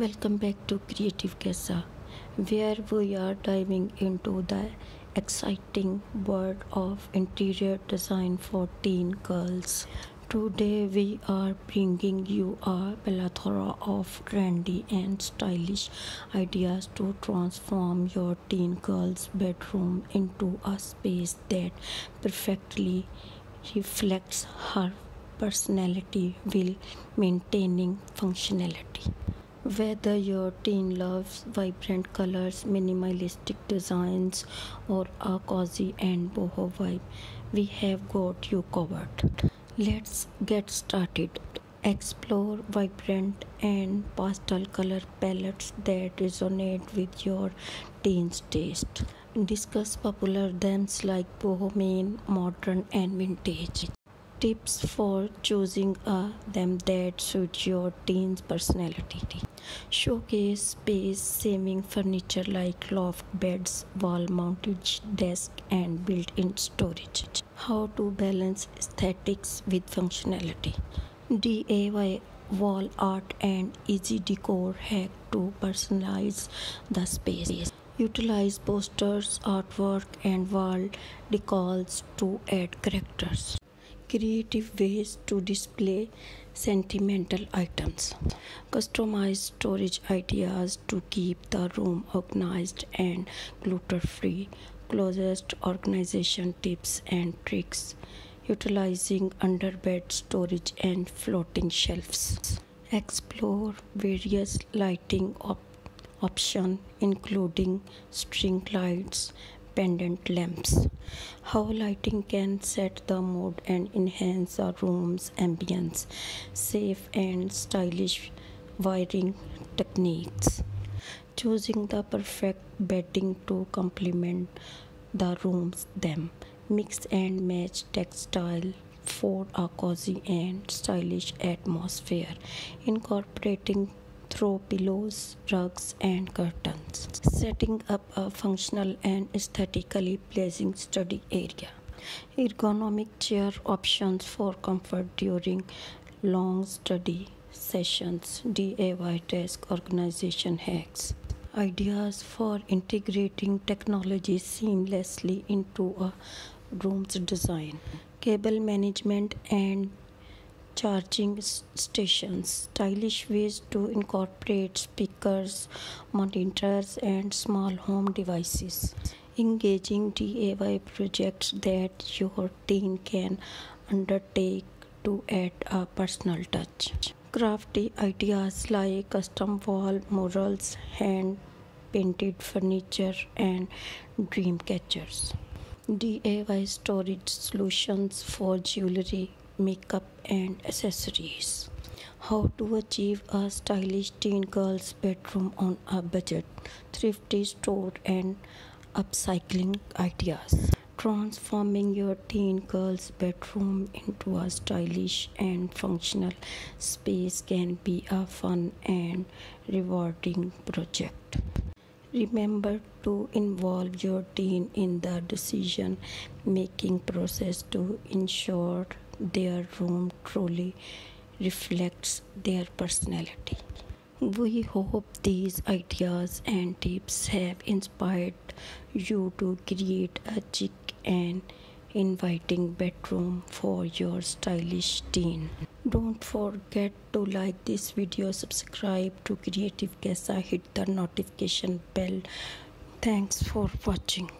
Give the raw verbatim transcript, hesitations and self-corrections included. Welcome back to CreativeCasa, where we are diving into the exciting world of interior design for teen girls. Today we are bringing you a plethora of trendy and stylish ideas to transform your teen girl's bedroom into a space that perfectly reflects her personality while maintaining functionality. Whether your teen loves vibrant colors, minimalistic designs, or a cozy and boho vibe, we have got you covered. Let's get started. Explore vibrant and pastel color palettes that resonate with your teen's taste. Discuss popular themes like bohemian, modern, and vintage. Tips for choosing a them that suits your teen's personality. Showcase space-saving furniture like loft beds, wall-mounted desk, and built-in storage. How to balance aesthetics with functionality. D I Y wall art and easy decor hack to personalize the space. Utilize posters, artwork, and wall decals to add characters. Creative ways to display sentimental items. Customize storage ideas to keep the room organized and clutter-free. Closet organization tips and tricks. Utilizing underbed storage and floating shelves. Explore various lighting op options including string lights, pendant lamps. How lighting can set the mood and enhance the room's ambience. Safe and stylish wiring techniques. Choosing the perfect bedding to complement the room's them. Mix and match textile for a cozy and stylish atmosphere. Incorporating throw pillows, rugs, and curtains. Setting up a functional and aesthetically pleasing study area. Ergonomic chair options for comfort during long study sessions. D I Y desk organization hacks. Ideas for integrating technology seamlessly into a room's design. Cable management and charging stations. Stylish ways to incorporate speakers, monitors, and small home devices. Engaging D I Y projects that your teen can undertake to add a personal touch. Crafty ideas like custom wall murals, hand-painted furniture, and dream catchers. D I Y storage solutions for jewelry, makeup, and accessories. How to achieve a stylish teen girl's bedroom on a budget. Thrifty store and upcycling ideas. Transforming your teen girl's bedroom into a stylish and functional space can be a fun and rewarding project. Remember to involve your teen in the decision-making process to ensure their room truly reflects their personality. We hope these ideas and tips have inspired you to create a chic and inviting bedroom for your stylish teen. Don't forget to like this video, subscribe to CreativeCasa, hit the notification bell. Thanks for watching.